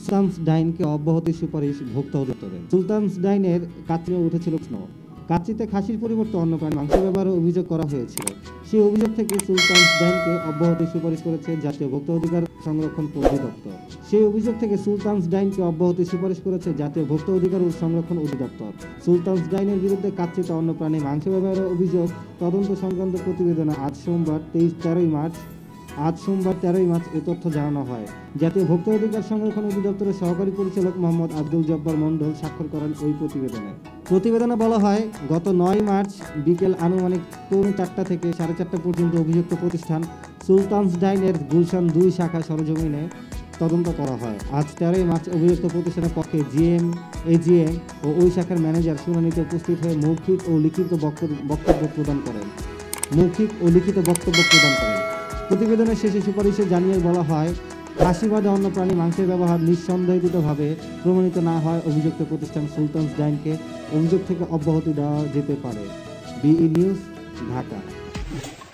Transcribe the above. Sultans dine के अब्याहतिर सुपारिश भोक्ताओ करें। Sultans डाइनेर काचिओ उठेछिल प्रश्न, काचिते खासिर परिवर्ते अन्य प्राणी मांस व्यवहारेर अभियोग करा हयेछिल। सेई अभियोग थेके सुल्तान्स डाइनके अब्याहतिर सुपारिश करेছে জাতীয় ভোক্তা অধিকার সংরক্ষণ অধিদপ্তর। সেই অভিযোগ থেকে সুলতান'স ডাইনকে অব্যাহতির সুপারিশ করেছে জাতীয় ভোক্তা অধিকার ও সংরক্ষণ অধিদপ্তর। সুলতান'স ডাইনের বিরুদ্ধে কাচ্চিতে অন্য প্রাণী মাংস ব্যবহারের অভিযোগ তদন্ত সংক্রান্ত প্রতিবেদনে আজ সোমবার 13ই মার্চ এ তথ্য জানানো হয়। জাতীয় ভোক্তা অধিকার সংরক্ষণ অধিদপ্তরের সহকারী পরিচালক মোহাম্মদ আব্দুল জব্বার মণ্ডল স্বাক্ষর করেন ওই প্রতিবেদনে। প্রতিবেদনে বলা হয়, গত 9 মার্চ বিকেল আনুমানিক 4টা থেকে 4:30টা পর্যন্ত অভিযুক্ত প্রতিষ্ঠান সুলতান'স ডাইনের গুলশান 2 শাখা সরজমিনে তদন্ত করা হয়। আজ 13ই মার্চ অভিযুক্ত প্রতিষ্ঠানের পক্ষে জিএম, এজিএম ও ওই শাখার ম্যানেজার শুনানিতে উপস্থিত হয়ে মৌখিক ও লিখিত বক্তব্য প্রদান করেন। প্রতিবেদনের শেষে সুপারিশে জানিয়ে বলা হয়, খাসি বাদে অন্য প্রাণী মাংসের ব্যবহার নিঃসন্দেহিতভাবে প্রমাণিত না হয় অভিযুক্ত প্রতিষ্ঠান সুলতান'স ডাইনকে অভিযোগ থেকে অব্যাহতি দেওয়া যেতে পারে। বিই নিউজ, ঢাকা।